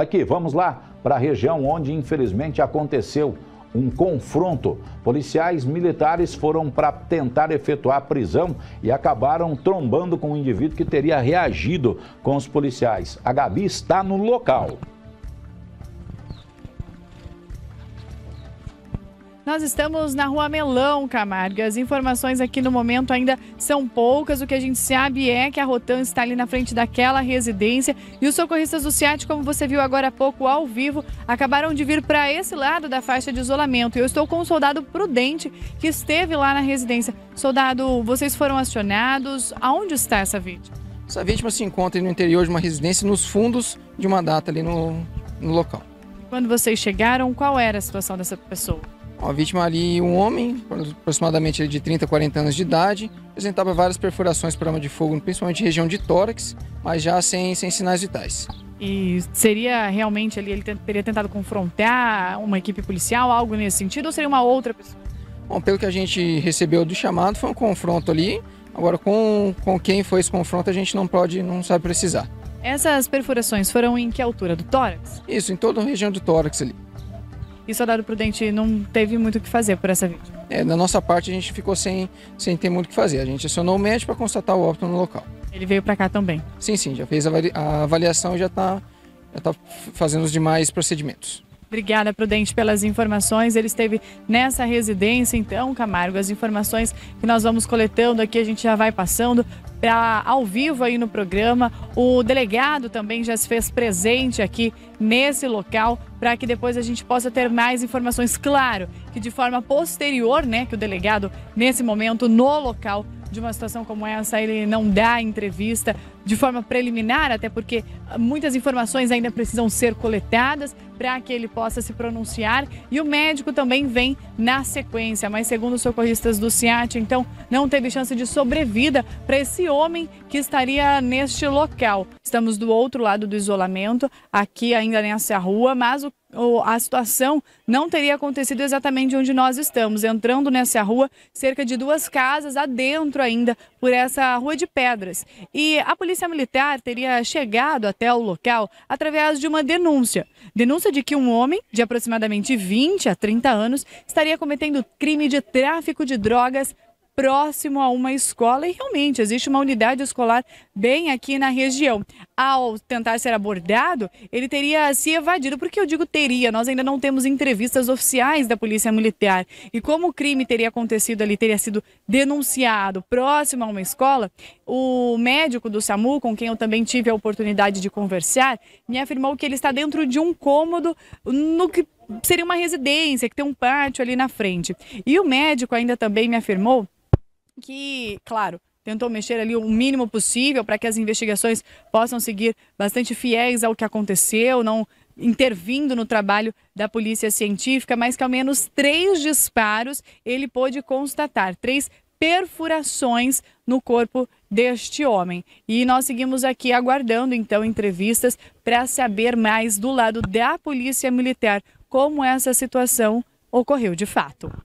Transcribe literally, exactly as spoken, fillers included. Aqui, vamos lá para a região onde infelizmente aconteceu um confronto. Policiais militares foram para tentar efetuar a prisão e acabaram trombando com um indivíduo que teria reagido com os policiais. A Gabi está no local. Nós estamos na rua Melão, Camargo. As informações aqui no momento ainda são poucas. O que a gente sabe é que a Rotam está ali na frente daquela residência e os socorristas do Siate, como você viu agora há pouco ao vivo, acabaram de vir para esse lado da faixa de isolamento. Eu estou com o soldado Prudente, que esteve lá na residência. Soldado, vocês foram acionados. Aonde está essa vítima? Essa vítima se encontra no interior de uma residência, nos fundos de uma data ali no, no local. Quando vocês chegaram, qual era a situação dessa pessoa? A vítima ali, um homem, aproximadamente de trinta, quarenta anos de idade, apresentava várias perfurações por arma de fogo, principalmente região de tórax, mas já sem, sem sinais vitais. E seria realmente ali, ele teria tentado confrontar uma equipe policial, algo nesse sentido, ou seria uma outra pessoa? Bom, pelo que a gente recebeu do chamado, foi um confronto ali. Agora, com, com quem foi esse confronto, a gente não pode, não sabe precisar. Essas perfurações foram em que altura? Do tórax? Isso, em toda a região do tórax ali. E o soldado Prudente não teve muito o que fazer por essa vítima? É, na nossa parte a gente ficou sem, sem ter muito o que fazer. A gente acionou o médico para constatar o óbito no local. Ele veio para cá também? Sim, sim. Já fez a avaliação e já está já tá fazendo os demais procedimentos. Obrigada, Prudente, pelas informações. Ele esteve nessa residência, então, Camargo. As informações que nós vamos coletando aqui, a gente já vai passando pra, ao vivo aí no programa. O delegado também já se fez presente aqui nesse local para que depois a gente possa ter mais informações. Claro que de forma posterior, né, que o delegado, nesse momento, no local, de uma situação como essa, ele não dá entrevista de forma preliminar, até porque muitas informações ainda precisam ser coletadas para que ele possa se pronunciar. E o médico também vem na sequência, mas segundo os socorristas do Siate, então, não teve chance de sobrevida para esse homem que estaria neste local. Estamos do outro lado do isolamento, aqui ainda nessa rua, mas o a situação não teria acontecido exatamente onde nós estamos, entrando nessa rua, cerca de duas casas adentro ainda, por essa rua de pedras. E a polícia militar teria chegado até o local através de uma denúncia. Denúncia de que um homem de aproximadamente vinte a trinta anos estaria cometendo crime de tráfico de drogas próximo a uma escola, e realmente existe uma unidade escolar bem aqui na região. Ao tentar ser abordado, ele teria se evadido. Por que eu digo teria? Nós ainda não temos entrevistas oficiais da Polícia Militar. E como o crime teria acontecido ali, teria sido denunciado próximo a uma escola, o médico do SAMU, com quem eu também tive a oportunidade de conversar, me afirmou que ele está dentro de um cômodo no que seria uma residência, que tem um pátio ali na frente. E o médico ainda também me afirmou que, claro, tentou mexer ali o mínimo possível para que as investigações possam seguir bastante fiéis ao que aconteceu, não intervindo no trabalho da polícia científica, mas que ao menos três disparos ele pôde constatar, três perfurações no corpo deste homem. E nós seguimos aqui aguardando, então, entrevistas para saber mais do lado da Polícia Militar como essa situação ocorreu de fato.